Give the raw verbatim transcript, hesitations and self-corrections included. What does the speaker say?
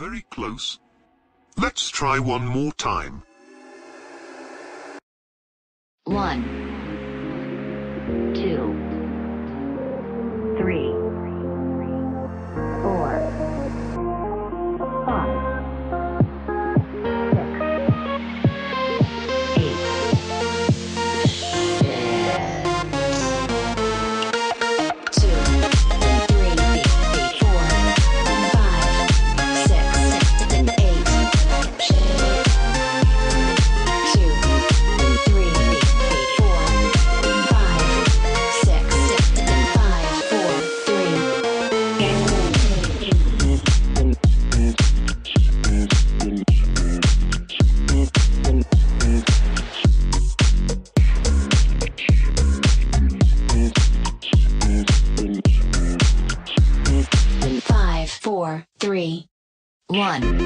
You're very close. Let's try one more time. One, two, three, four, five, six, eight, two, three, four, five, six, eight. Four, three, one.